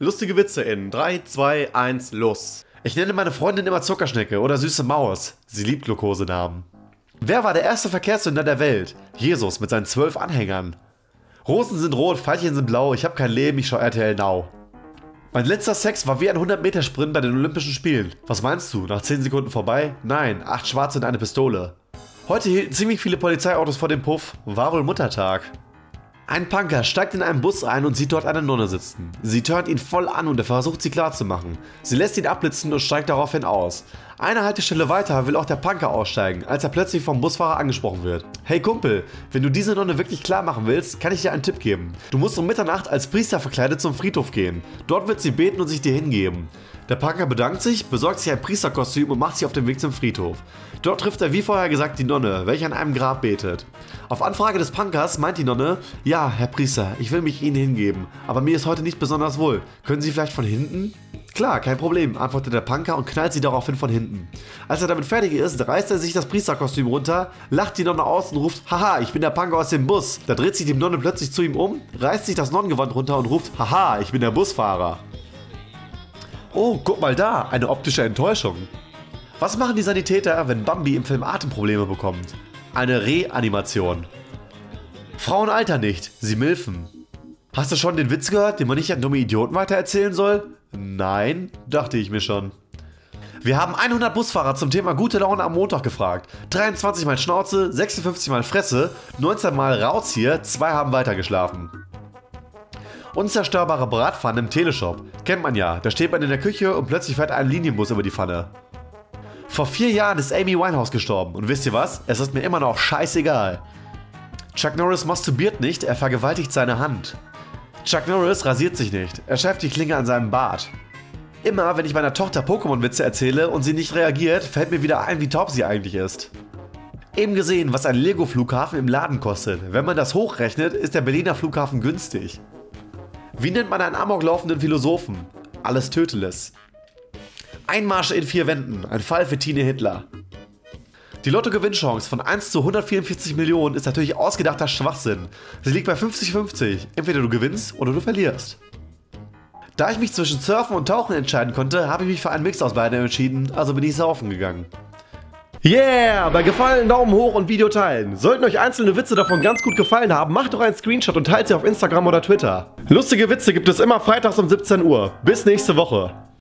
Lustige Witze in 3, 2, 1, los. Ich nenne meine Freundin immer Zuckerschnecke oder süße Maus. Sie liebt Glukosenamen. Wer war der erste Verkehrssünder der Welt? Jesus mit seinen 12 Anhängern. Rosen sind rot, Veilchen sind blau, ich hab kein Leben, ich schau RTL now. Mein letzter Sex war wie ein 100-Meter-Sprint bei den Olympischen Spielen. Was meinst du, nach 10 Sekunden vorbei? Nein, 8 Schwarze und eine Pistole. Heute hielten ziemlich viele Polizeiautos vor dem Puff. War wohl Muttertag. Ein Punker steigt in einen Bus ein und sieht dort eine Nonne sitzen. Sie turnt ihn voll an und er versucht, sie klarzumachen. Sie lässt ihn abblitzen und steigt daraufhin aus. Eine Haltestelle weiter will auch der Punker aussteigen, als er plötzlich vom Busfahrer angesprochen wird. Hey Kumpel, wenn du diese Nonne wirklich klar machen willst, kann ich dir einen Tipp geben. Du musst um Mitternacht als Priester verkleidet zum Friedhof gehen. Dort wird sie beten und sich dir hingeben. Der Punker bedankt sich, besorgt sich ein Priesterkostüm und macht sich auf den Weg zum Friedhof. Dort trifft er wie vorher gesagt die Nonne, welche an einem Grab betet. Auf Anfrage des Punkers meint die Nonne: Ja, Herr Priester, ich will mich Ihnen hingeben, aber mir ist heute nicht besonders wohl. Können Sie vielleicht von hinten? Klar, kein Problem, antwortet der Punker und knallt sie daraufhin von hinten. Als er damit fertig ist, reißt er sich das Priesterkostüm runter, lacht die Nonne aus und ruft: Haha, ich bin der Punker aus dem Bus. Da dreht sich die Nonne plötzlich zu ihm um, reißt sich das Nonnengewand runter und ruft: Haha, ich bin der Busfahrer. Oh, guck mal da, eine optische Enttäuschung. Was machen die Sanitäter, wenn Bambi im Film Atemprobleme bekommt? Eine Reanimation. Frauen altern nicht, sie milfen. Hast du schon den Witz gehört, den man nicht an dumme Idioten weitererzählen soll? Nein, dachte ich mir schon. Wir haben 100 Busfahrer zum Thema gute Laune am Montag gefragt. 23 mal Schnauze, 56 mal Fresse, 19 mal Rauz hier, 2 haben weitergeschlafen. Unzerstörbare Bratpfanne im Teleshop. Kennt man ja, da steht man in der Küche und plötzlich fährt ein Linienbus über die Pfanne. Vor 4 Jahren ist Amy Winehouse gestorben und wisst ihr was? Es ist mir immer noch scheißegal. Chuck Norris masturbiert nicht, er vergewaltigt seine Hand. Chuck Norris rasiert sich nicht, er schärft die Klinge an seinem Bart. Immer wenn ich meiner Tochter Pokémon-Witze erzähle und sie nicht reagiert, fällt mir wieder ein, wie taub sie eigentlich ist. Eben gesehen, was ein Lego-Flughafen im Laden kostet. Wenn man das hochrechnet, ist der Berliner Flughafen günstig. Wie nennt man einen amoklaufenden Philosophen? Alles Töteles. Einmarsch in 4 Wänden, ein Fall für Tine Hitler. Die Lotto-Gewinnchance von 1 zu 144 Millionen ist natürlich ausgedachter Schwachsinn. Sie liegt bei 50-50, entweder du gewinnst oder du verlierst. Da ich mich zwischen Surfen und Tauchen entscheiden konnte, habe ich mich für einen Mix aus beiden entschieden, also bin ich saufen gegangen. Yeah! Bei Gefallen Daumen hoch und Video teilen. Sollten euch einzelne Witze davon ganz gut gefallen haben, macht doch einen Screenshot und teilt sie auf Instagram oder Twitter. Lustige Witze gibt es immer freitags um 17 Uhr. Bis nächste Woche.